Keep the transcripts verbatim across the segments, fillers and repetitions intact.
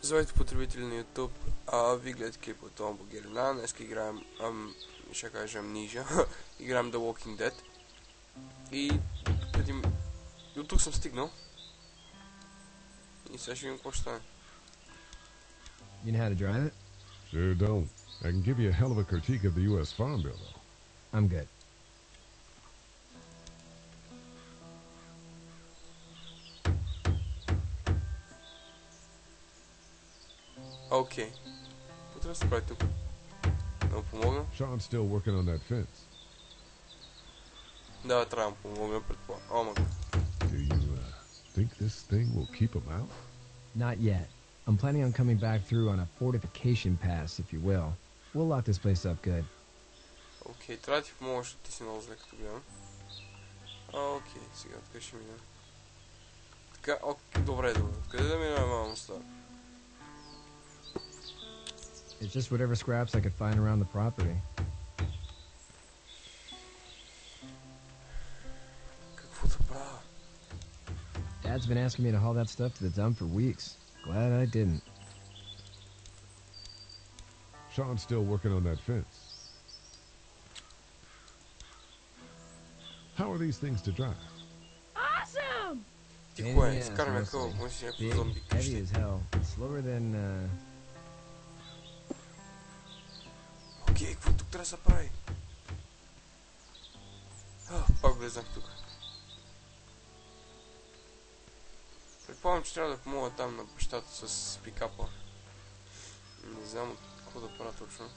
Здравейте, потребители на YouTube, а, ви гледате по Том Богерна, днес играем, ам, ще кажем нижа, играем The Walking Dead и преди... и от тук съм стигнал и сега ще видим какво ще стане. You know how to drive it? Sure don't. I can give you a hell of a critique of the U S Farm Bill though. I'm good. Okay. What else do I do? No pomoga. Sean's still working on that fence. No, Trump pomoga. Oh my God. Do you uh, think this thing will keep him out? Not yet. I'm planning on coming back through on a fortification pass, if you will. We'll lock this place up good. Okay. Try to more. This is not like to be on. Okay. Сега откажи меня. Така. Okay. Добре, добре. Къде да минем, мама стар? It's just whatever scraps I could find around the property. Dad's been asking me to haul that stuff to the dump for weeks. Glad I didn't. Sean's still working on that fence. How are these things to drive? Awesome! Yeah, yeah, it's kind of cool. Big, heavy as hell. Slower than, uh... Окей, какво тук трябва да се прави? Пак влезнах тук. Предполагам, че трябва да помогна там на бащата с пикапа. Не знам какво да правя точно.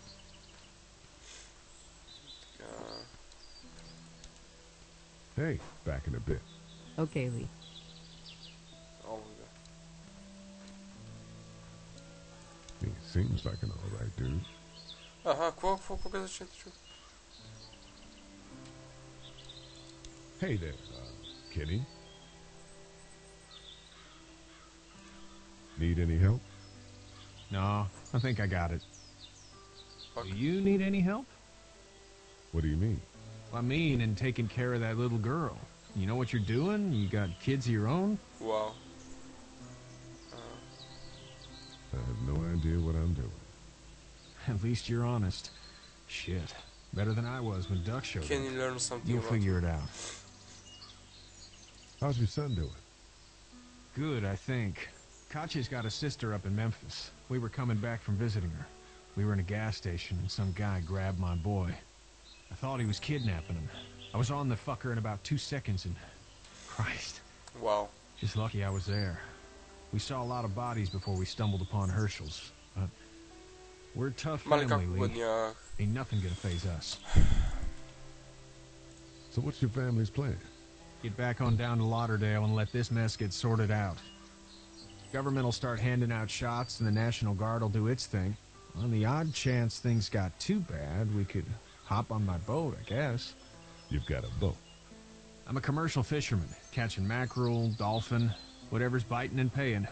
Така... Hey, back in a bit. Okay, Lee. Oh my God. He seems like an alright dude. Ага, какво, какво показваш, че чу? Hey there, uh, Kenny. Need any help? No, I think I got it. Fuck. Do you need any help? What do you mean? I mean in taking care of that little girl. You know what you're doing? You got kids of your own? Wow. Uh. I have no idea what I'm doing. At least you're honest. Shit. Better than I was when Duck showed up. Can you learn something? You'll figure it out. How's your son doing? Good, I think. Katjaa's got a sister up in Memphis. We were coming back from visiting her. We were in a gas station and some guy grabbed my boy. I thought he was kidnapping him. I was on the fucker in about two seconds and... Christ. Wow. Just lucky I was there. We saw a lot of bodies before we stumbled upon Herschel's, but... We're a tough family, Lee. Ain't nothing gonna faze us. So what's your family's plan? Get back on down to Lauderdale and let this mess get sorted out. Government will start handing out shots and the National Guard will do its thing. On the odd chance things got too bad, we could hop on my boat, I guess. You've got a boat? I'm a commercial fisherman, catching mackerel, dolphin, whatever's biting and paying.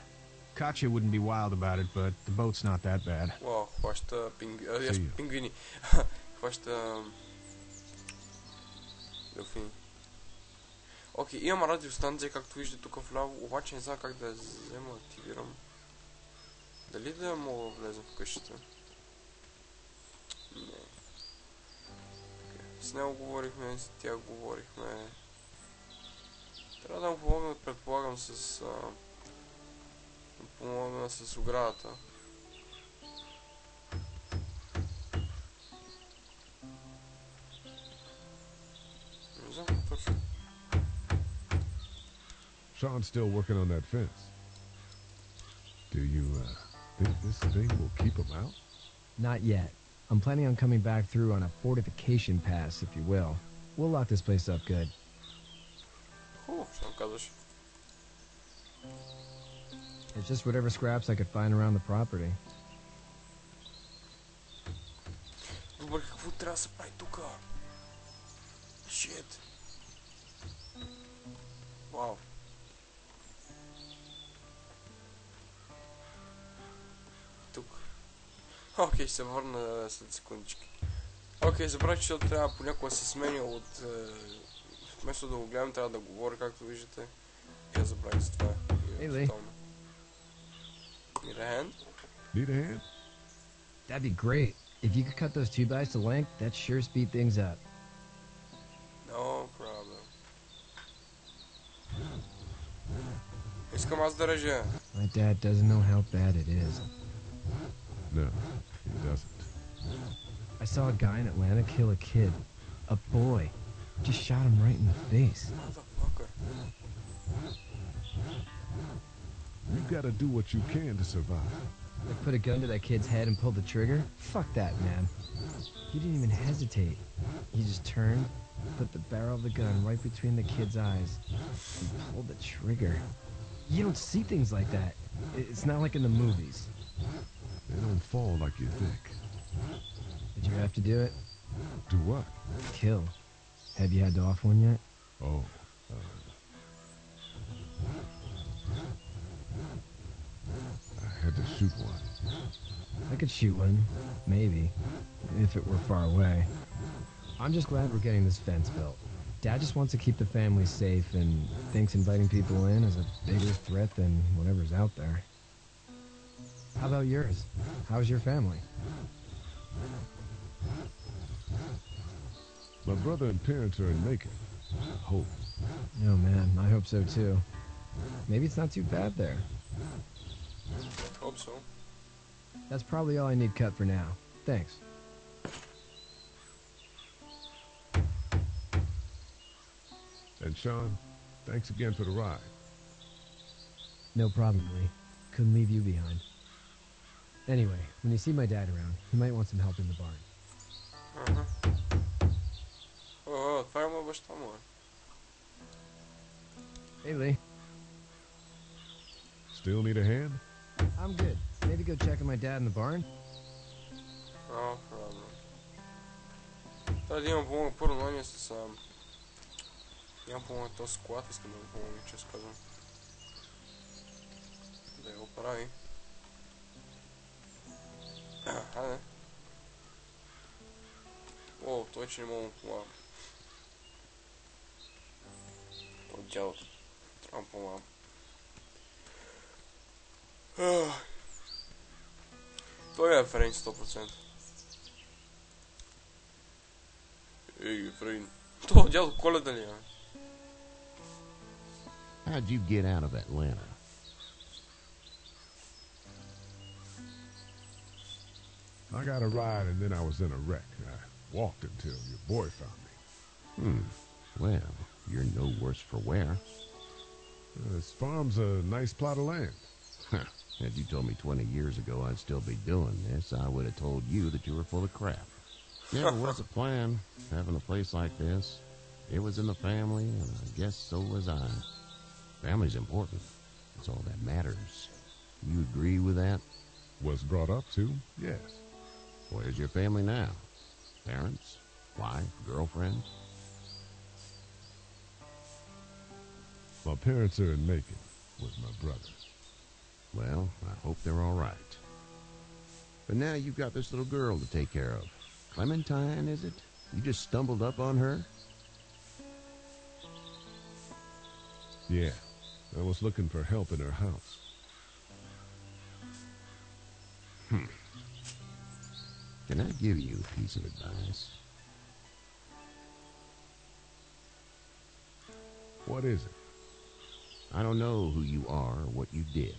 Katjaa wouldn't be wild about it, but the boat's not that bad. Wow, what's the ping? Uh, yes, pinguini. What's the delfin? Okay, имам радиостанция, както виждате тук вляво, обаче не знам как да я взема, активирам. Дали да мога влезам в къщата? Не. С него говорихме, с тях говорихме. Трябва да му помогна, предполагам, с... Помогна с оградата. Не знам точно. Sean's still working on that fence. Do you uh, think this thing will keep him out? Not yet. I'm planning on coming back through on a fortification pass, if you will. We'll lock this place up good. Хубаво, ще му казваш. It's just whatever scraps I could find around the property. Добре, какво трябва да се прави тука? Shit. Wow. Тук. Окей, ще се върна след секундички. Окей, забравих, че трябва понякога да се сменя от... Вместо да го гледам, трябва да говоря, както виждате. Я забравих за това. Hey, Lee. Need a hand? Need a hand? That'd be great. If you could cut those two guys to length, that'd sure speed things up. No problem. My dad doesn't know how bad it is. No, he doesn't. I saw a guy in Atlanta kill a kid. A boy. Just shot him right in the face. Motherfucker. You gotta do what you can to survive. I put a gun to that kid's head and pulled the trigger? Fuck that, man. He didn't even hesitate. He just turned, put the barrel of the gun right between the kid's eyes, and pulled the trigger. You don't see things like that. It's not like in the movies. They don't fall like you think. Did you have to do it? Do what? Kill. Have you had to off one yet? Oh. Uh... I had to shoot one. I could shoot one. Maybe. If it were far away. I'm just glad we're getting this fence built. Dad just wants to keep the family safe and thinks inviting people in is a bigger threat than whatever's out there. How about yours? How's your family? My brother and parents are in Macon. I hope. Oh man, I hope so too. Maybe it's not too bad there. Hope so. That's probably all I need cut for now. Thanks. And Shawn, thanks again for the ride. No problem, Lee. Couldn't leave you behind. Anyway, when you see my dad around, he might want some help in the barn. Uh-huh. Oh, oh, what's going on? Hey, Lee. Still need a hand? I'm good. Maybe go check on my dad in the barn? No problem. Та дім помог порунення сам. Я помог то склад, если не помню, что скажу. Да его порави. Ага. О, точно ему. Вот делал. Трампом. To je Efrain sto procent. Ej, Efrain. To djel kole da nije. How'd you get out of Atlanta? I got a ride and then I was in a wreck. I walked until your boy found me. Hmm. Well, you're no worse for wear. Uh, this farm's a nice plot of land. Huh. Had you told me twenty years ago I'd still be doing this, I would have told you that you were full of crap. Never was a plan, having a place like this. It was in the family, and I guess so was I. Family's important. It's all that matters. You agree with that? Was brought up to, yes. Where's your family now? Parents? Wife? Girlfriend? My parents are in Macon with my brother. Well, I hope they're all right. But now you've got this little girl to take care of. Clementine, is it? You just stumbled up on her? Yeah. I was looking for help in her house. Hmm. Can I give you a piece of advice? What is it? I don't know who you are or what you did.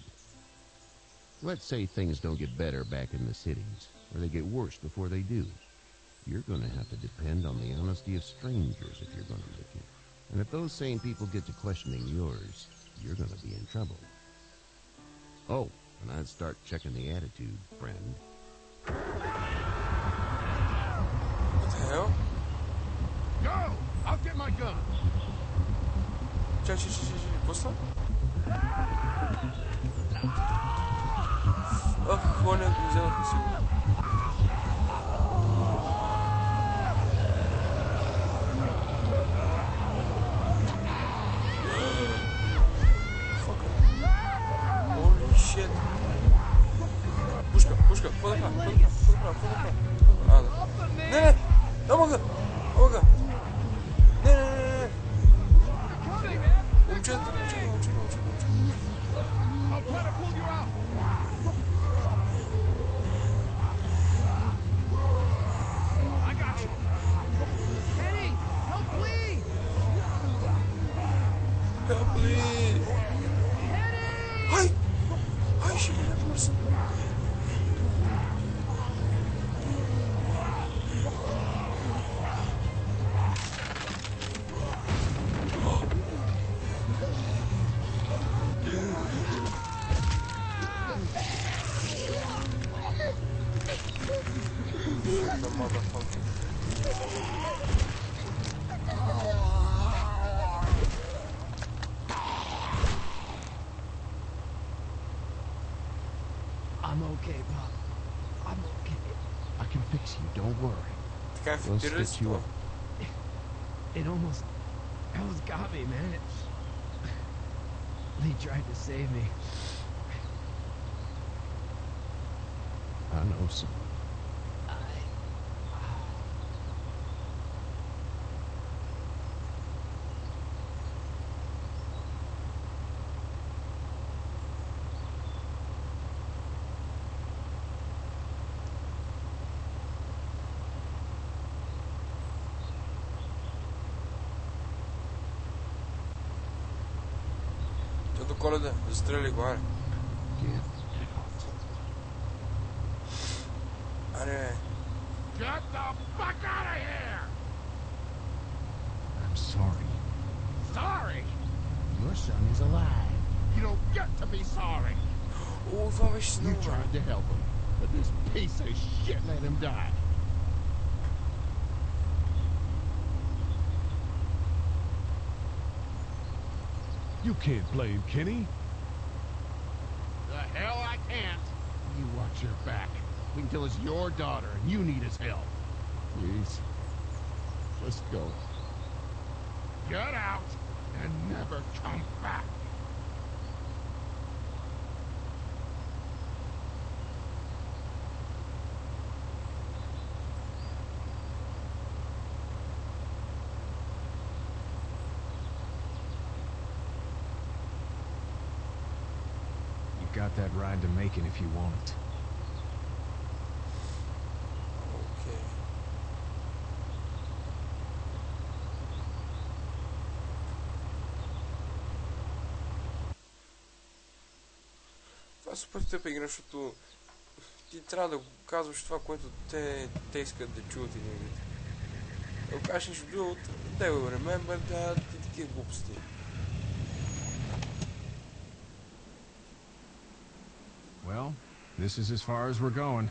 Let's say things don't get better back in the cities, or they get worse before they do. You're going to have to depend on the honesty of strangers if you're going to make it. And if those same people get to questioning yours, you're going to be in trouble. Oh, and I'd start checking the attitude, friend. What the hell? Go! I'll get my gun! What's up? Ach, gewoon heb ik mezelf gezien. Fuck. Holy shit. Pushka, pushka, pull it up, pull it up, pull it up, pull it up. Nee, nee, dat mag er. Dat mag er. Nee, nee, nee, nee. Omtje, omtje, omtje, omtje. I'll try to pull you out. help, please. Hey, hey, she left me some. We'll stitch you up. It almost, almost got me, man. It, Lee tried to save me. I know some. I... Застрели го, аре. Аре. Get the fuck out of here! I'm sorry. Sorry? Your son is alive. You don't get to be sorry. Oh, you tried to help him, but this piece of shit let him die. You can't blame Kenny. The hell I can't. You watch your back. We can tell it's your daughter and you need his help. Please. Let's go. Get out and never come back. Got that ride to Macon if you want it. Okay. Това супер тъп игра, защото ти трябва да го казваш това, което те, те искат да чуят и да игрите. Ако кажеш нещо друго, they will remember that и такива глупости. Well, this is as far as we're going.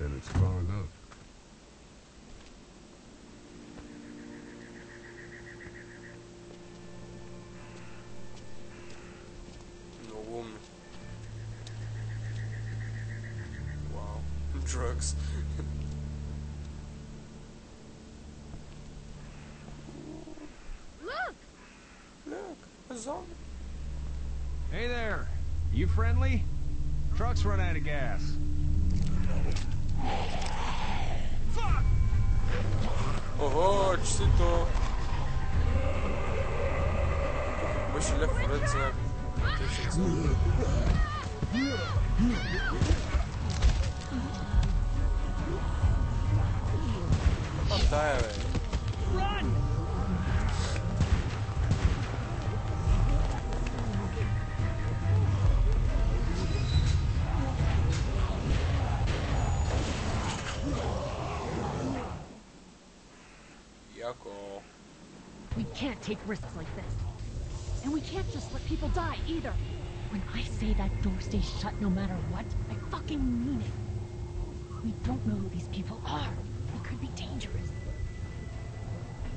Then it's far enough. No woman. Wow. Drugs. Look! Look, a zombie. Hey there. You friendly? Truck's run out of gas. Fuck! Oh, Chito. Wish you left for it, sir. I'm tired. Run! We can't take risks like this. And we can't just let people die either. When I say that door stays shut no matter what, I fucking mean it. We don't know who these people are. They could be dangerous.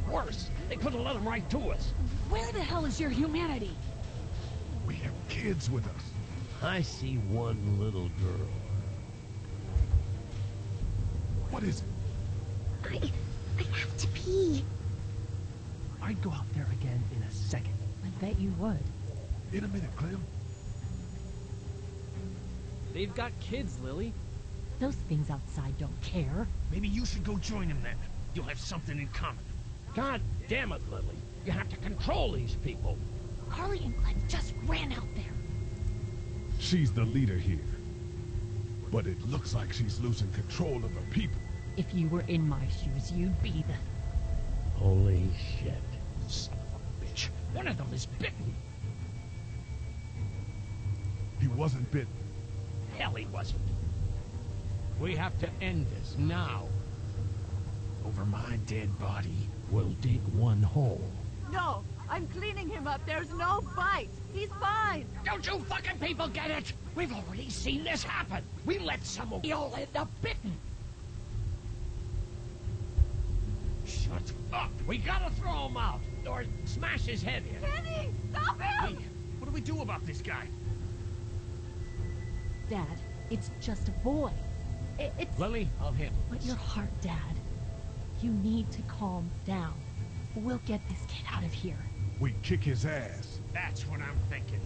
Worse, they could have let them right to us. Where the hell is your humanity? We have kids with us. I see one little girl. What is it? I... I have to pee. I'd go out there again in a second. I bet you would. In a minute, Clem. They've got kids, Lily. Those things outside don't care. Maybe you should go join them then. You'll have something in common. God damn it, Lily. You have to control these people. Carley and Glenn just ran out there. She's the leader here. But it looks like she's losing control of her people. If you were in my shoes, you'd be the... Holy shit. Son of a bitch. One of them is bitten. He wasn't bitten. Hell, he wasn't. We have to end this now. Over my dead body, we'll dig one hole. No, I'm cleaning him up. There's no bite. He's fine. Don't you fucking people get it? We've already seen this happen. We let someone... We all end up bitten. Shut up. We gotta throw him out. Or smash his head in. Kenny, stop him! Hey, what do we do about this guy? Dad, it's just a boy. It, it's... Lilly, I'll handle it. But your heart, Dad. You need to calm down. We'll get this kid out of here. We kick his ass. That's what I'm thinking.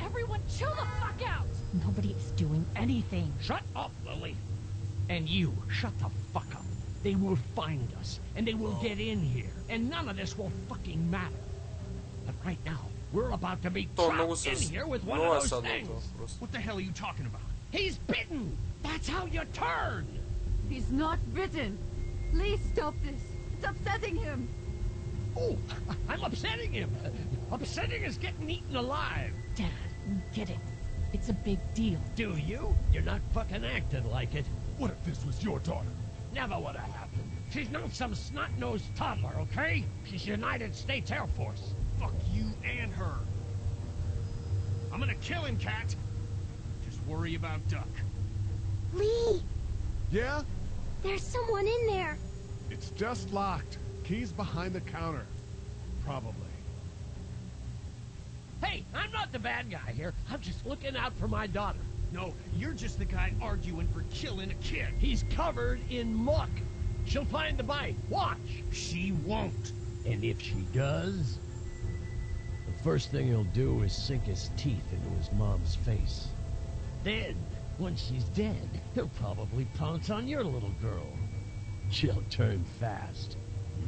Everyone chill the fuck out! Nobody's doing anything. Shut up, Lilly. And you, shut the fuck up. They will find us, and they will get in here, and none of this will fucking matter. But right now, we're about to be trapped in here with one of those things. What the hell are you talking about? He's bitten! That's how you turn! He's not bitten. Please stop this. It's upsetting him. Oh, I'm upsetting him. Upsetting is getting eaten alive. Dad, get it. It's a big deal. Do you? You're not fucking acting like it. What if this was your daughter? Never would have happened. She's not some snot-nosed toddler, okay? She's United States Air Force. Fuck you and her. I'm gonna kill him, Kat. Just worry about Duck. Lee! Yeah? There's someone in there. It's just locked. Key's behind the counter. Probably. Hey, I'm not the bad guy here. I'm just looking out for my daughter. No, you're just the guy arguing for killing a kid. He's covered in muck. She'll find the bite. Watch. She won't. And if she does, the first thing he'll do is sink his teeth into his mom's face. Then, when she's dead, he'll probably pounce on your little girl. She'll turn fast.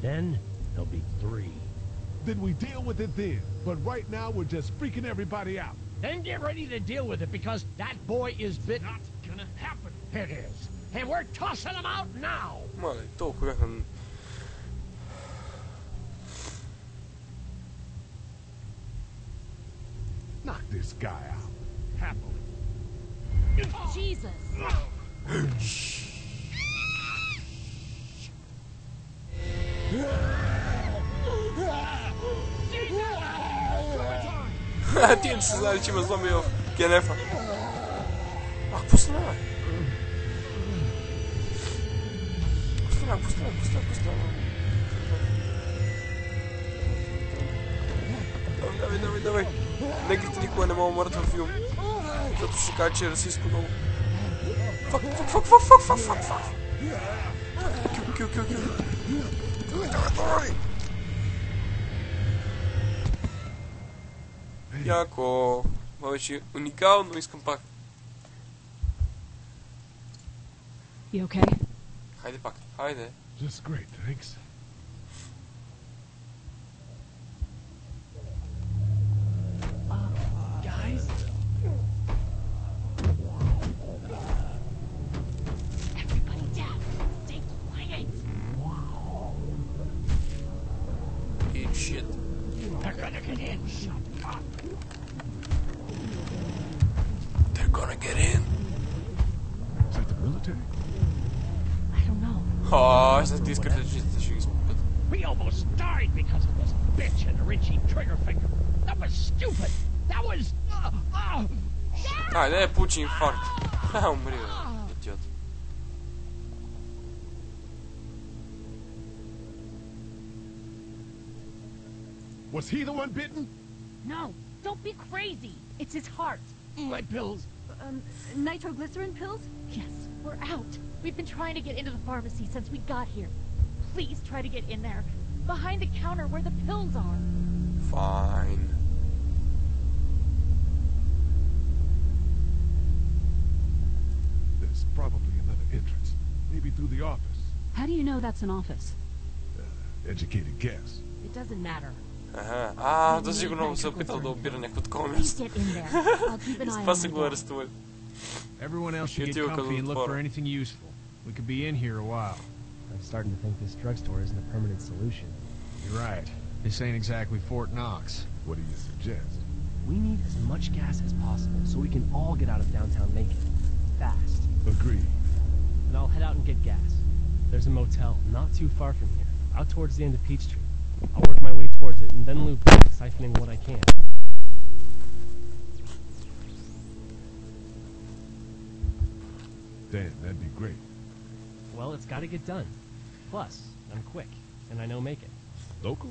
Then, there'll be three. Then we deal with it then. But right now, we're just freaking everybody out. Then get ready to deal with it, because that boy is bitten. It's not gonna happen. It is. And we're tossing him out now. Mano, tô com... Knock this guy out. Happily. Jesus. Tím se zalicíme zlomil Kenefa. Ach, postroj. Postroj, postroj, postroj, postroj. Давай, давай, давай. Неките никога не мога мъртвен филм. Зато ще кажа, че е расистко много. Фак, фак, фак, фак, фак, фак, фак. Кил, кил, кил, кил. Давай, давай, давай. Яко, това беше уникално, искам пак. You okay? Хайде пак, хайде. Just great, thanks. Uh, guys? Everybody down, stay quiet. Eat shit. They're gonna get in, shut up. Gonna get in. Is that the military? I don't know. Oh, is that these guys that she's... We almost died because of this bitch and Richie Triggerfinger. That was stupid. That was... Uh, uh, ah, that puts you in fart. How many? Idiot. Was he the one bitten? No, don't be crazy. It's his heart. My pills. Um, nitroglycerin pills? Yes, we're out. We've been trying to get into the pharmacy since we got here. Please try to get in there. Behind the counter where the pills are. Fine. There's probably another entrance. Maybe through the office. How do you know that's an office? Uh, educated guess. It doesn't matter. Аха, а, да сигурно се опитал да обира някакво такова място. Това се го арестували. И отива като отвора. This ain't exactly Fort Knox. What do you suggest? We need as much gas as possible so we can all get out of downtown Macon. Fast. Agreed. And I'll head out and get gas. There's a motel not too far from here, out towards the end of Peachtree. I'll work my way towards it and then loop back, siphoning what I can. Damn, that'd be great. Well, it's gotta get done. Plus, I'm quick, and I know Macon. Local?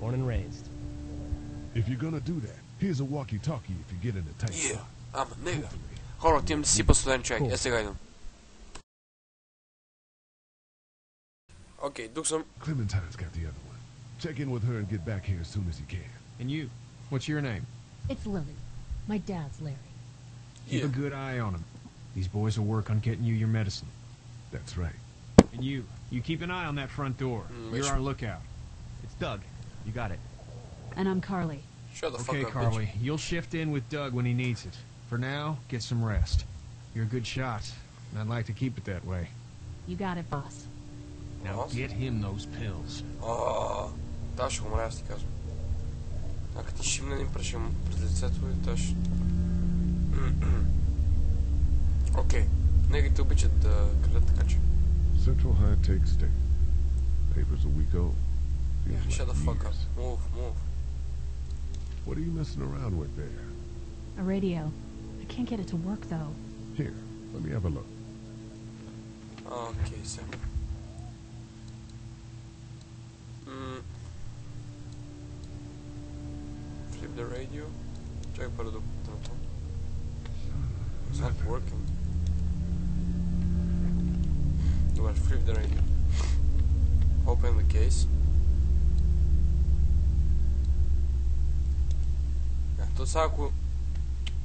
Born and raised. If you're gonna do that, here's a walkie-talkie if you get in a tight spot. Yeah, I'm a nigga. Horror team C по сюда check. Я сыграю. Okay, do some. Clementine's got the other one. Check in with her and get back here as soon as you can. And you? What's your name? It's Lilly. My dad's Larry. Yeah. Keep a good eye on him. These boys will work on getting you your medicine. That's right. And you, you keep an eye on that front door. Mm, You're our lookout. It's Doug. You got it. And I'm Carley. Shut the fuck up, bitch. Okay, Carley, you'll shift in with Doug when he needs it. For now, get some rest. You're a good shot, and I'd like to keep it that way. You got it, boss. Now uh-huh. get him those pills. Oh, Dash, I'm gonna ask you guys. I got the shimmer impression. Okay, negative bitch at the Central High takes state. Papers a week old. Yeah, like shut the years. fuck up. Move, move. What are you messing around with there? A radio. I can't get it to work though. Here, let me have a look. Okay, sir. Mm. Flip the radio. Check for the. It's not working. You want to flip the radio? Open the case.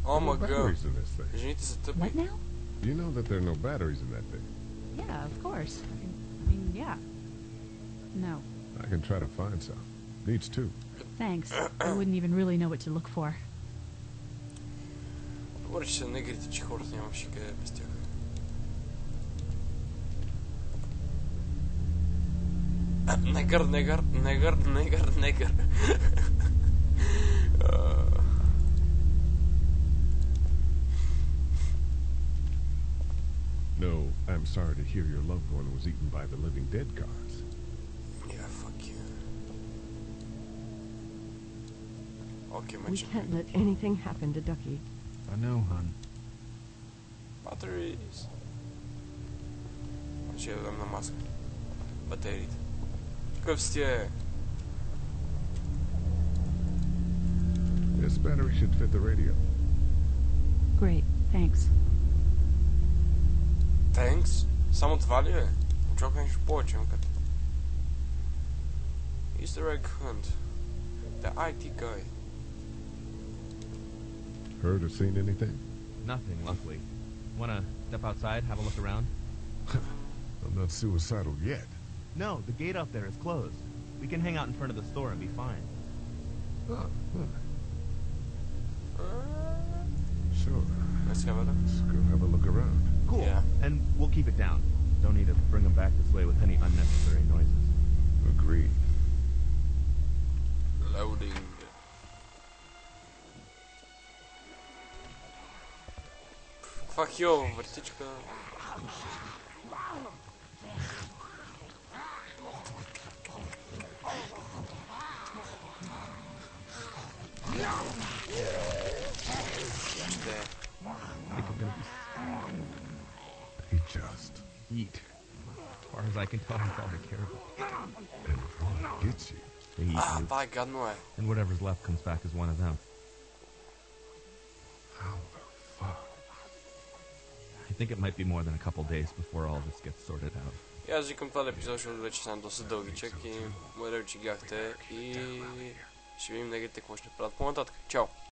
Oh my god. What now? You know that there are no batteries in that thing. Yeah, of course. I mean, yeah. No. I can try to find some. Needs two. Thanks. I wouldn't even really know what to look for. What is the negative chord? I вообще мистер. Негр, негр, негр, негр, негр. No, I'm sorry to hear your loved one was eaten by the living dead cards. We can't let anything happen to Ducky. I know, hon. Batteries. I should have the mask. Batteries. This battery should fit the radio. Great, thanks. Thanks? Some value? Drop any support, Junket. Easter egg hunt. The I T guy. Heard or seen anything? Nothing, luckily. Wanna step outside, have a look around? I'm not suicidal yet. No, the gate up there is closed. We can hang out in front of the store and be fine. Oh, huh. uh, sure. Let's have a look. Let's go have a look around. Cool. Yeah. And we'll keep it down. Don't need to bring them back this way with any unnecessary noises. Agreed. Loading. Fuck you, вертичка. He just eat. As far as I can tell, he's all they care about. And what gets you? They eat ah, by God, no. And whatever's left comes back as one of them. How the fuck? I think it might be more than a couple days before all this gets sorted out. Yeah, as you can tell, episodes will reach some dosyć długi. Check in whatever you got there. And see you in the next one. Platform. Ciao.